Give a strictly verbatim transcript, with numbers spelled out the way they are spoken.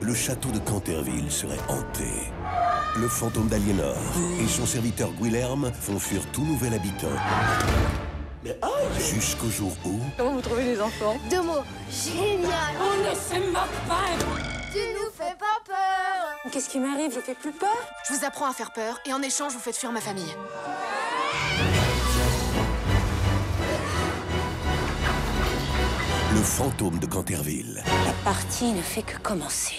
le château de Canterville serait hanté. Le fantôme d'Aliénor et son serviteur Guilherme font fuir tout nouvel habitant. Oh, jusqu'au jour où... Comment vous trouvez les enfants? Deux mots. Génial. On ne se moque pas. Tu nous fais pas peur. Qu'est-ce qui m'arrive? Je fais plus peur. Je vous apprends à faire peur et en échange, vous faites fuir ma famille. Le fantôme de Canterville. La partie ne fait que commencer.